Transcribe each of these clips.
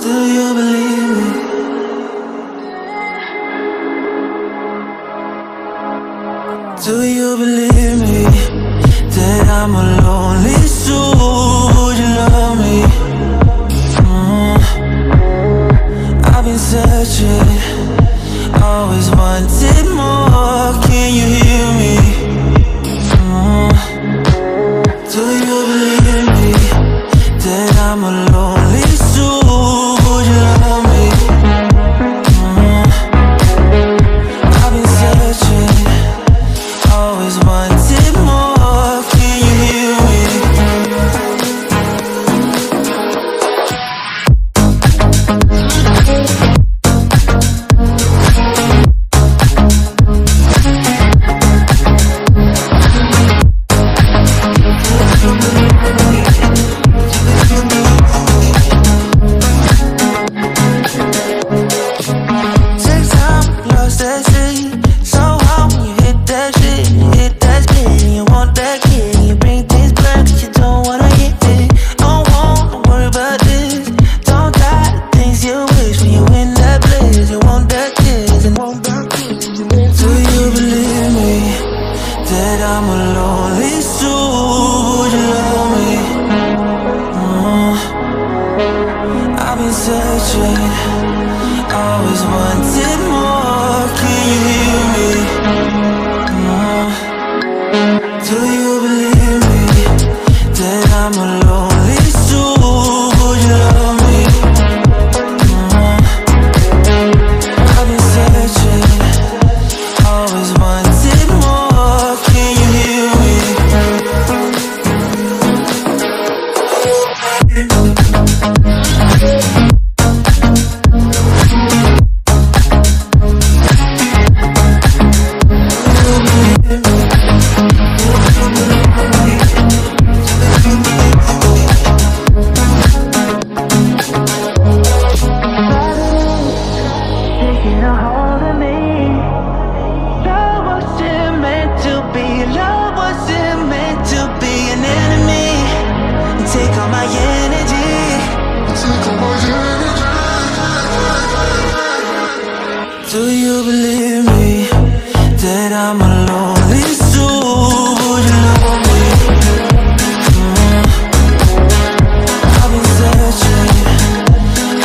Do you believe me? Do you believe me? That I'm a lonely soul, would you love me? I've been searching, always wanted more, can you hear me? Do you believe me? That I'm a lonely soul? Always wanted more, can you hear me? Do you believe me? That I'm a lonely soul, would you love me? I've been searching, always wanted more, can you hear me? Do you believe me that I'm a lonely soul? Would you love me? I've been searching,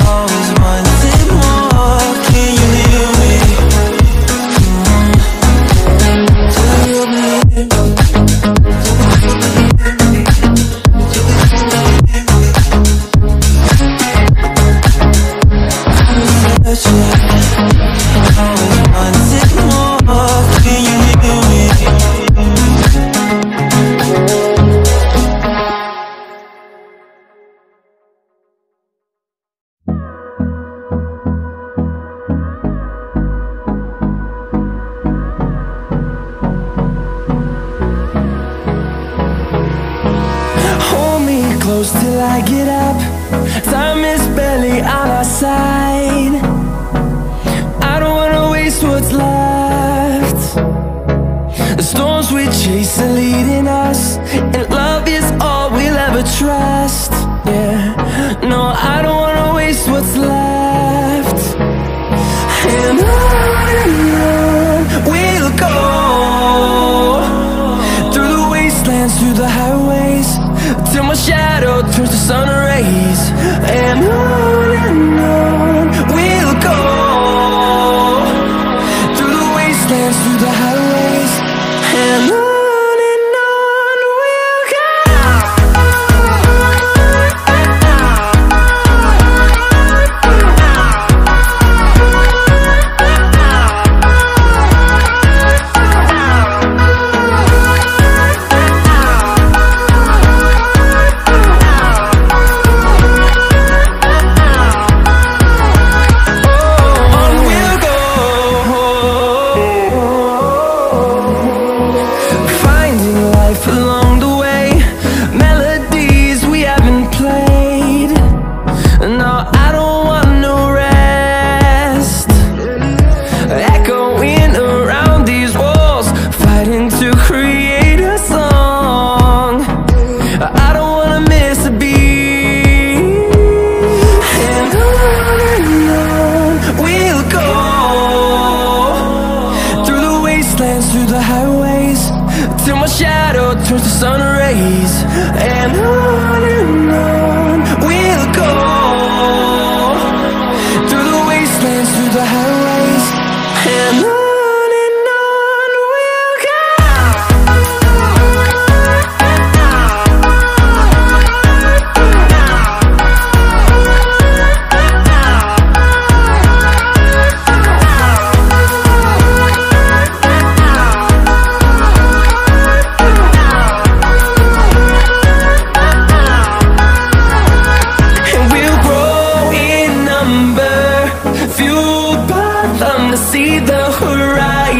always wanted more. Can you hear me? Do you believe me? I've been searching, always wanted more, can you hear me? Hold me close till I get up. Time is barely on our side. What's left? The storms we chase are leading us, and love is all we'll ever trust. Yeah, no, I don't wanna waste what's left. And on we'll go, through the wastelands, through the highways, till my shadow turns to sun rays. And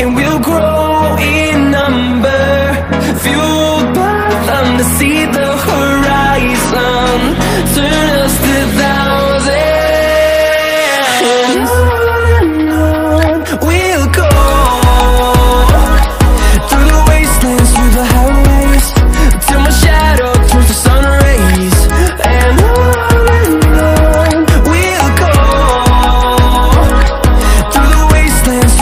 and we'll grow in number, fueled by them to see the horizon, turn us to thousands. On and on we'll go, through the wastelands, through the highways, till my shadow turns to sun rays. And on we'll go, through the wastelands.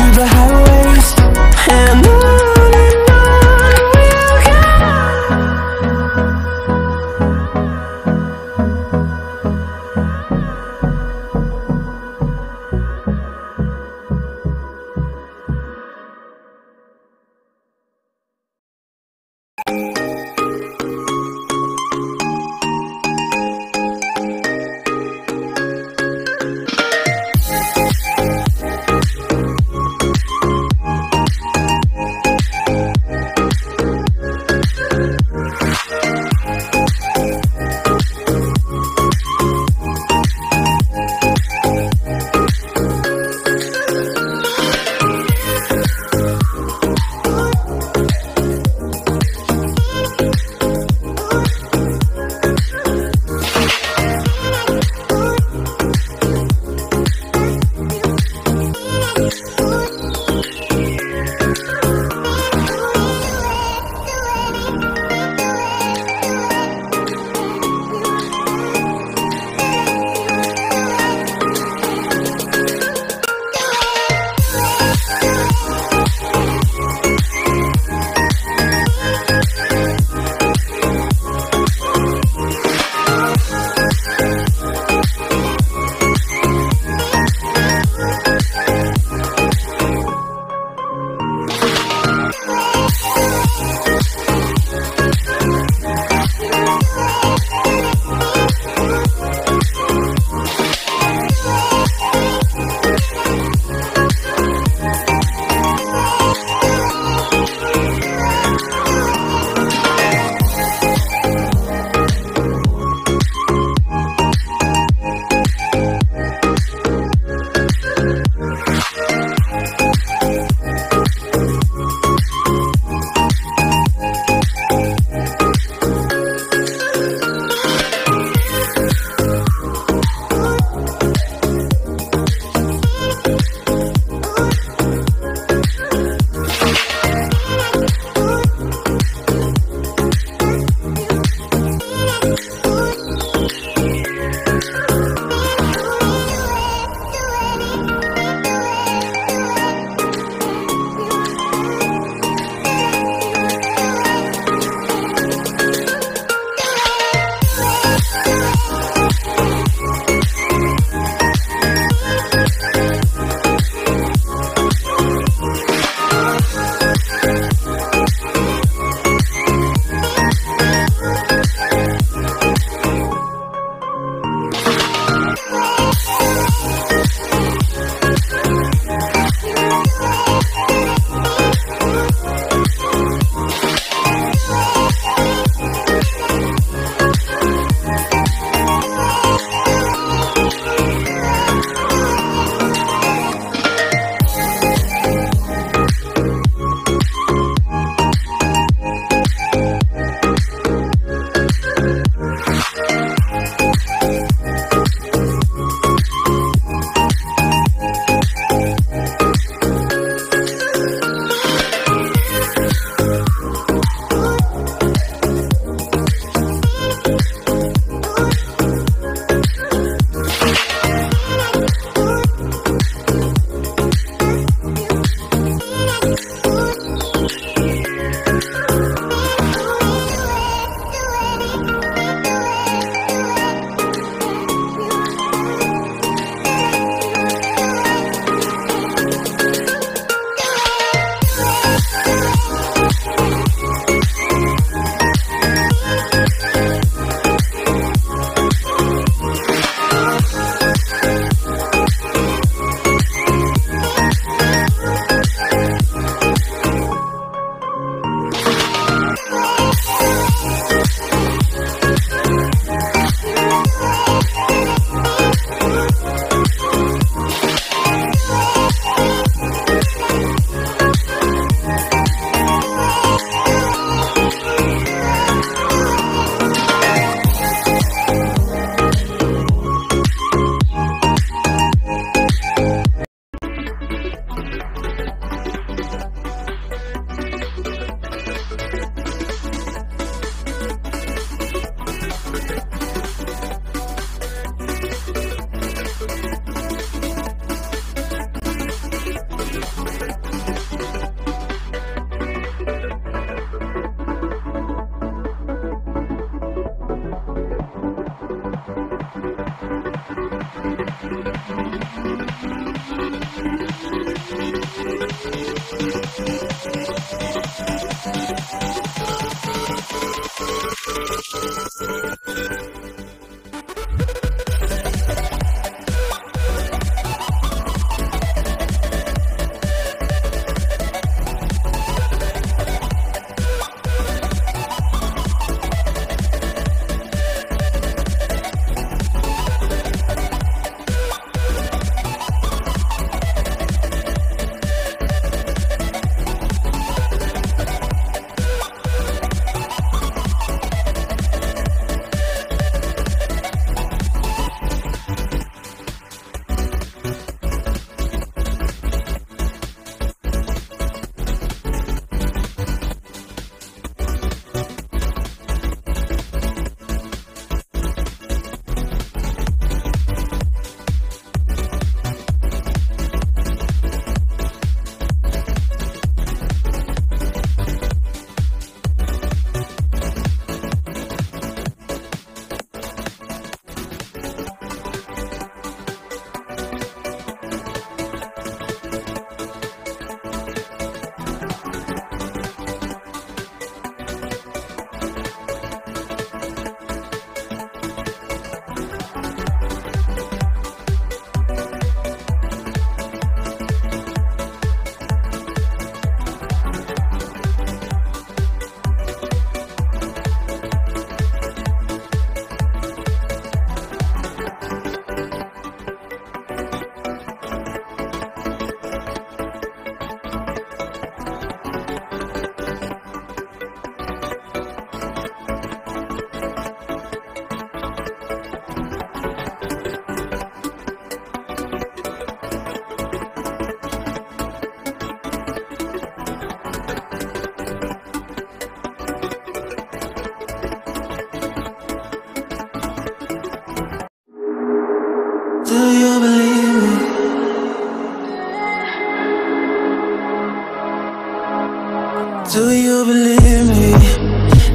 Do you believe me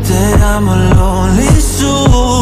that I'm a lonely soul?